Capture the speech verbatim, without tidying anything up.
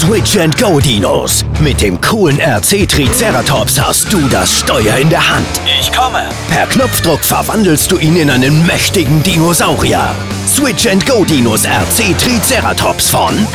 Switch and Go Dinos. Mit dem coolen R C-Triceratops hast du das Steuer in der Hand. Ich komme. Per Knopfdruck verwandelst du ihn in einen mächtigen Dinosaurier. Switch and Go Dinos R C-Triceratops von...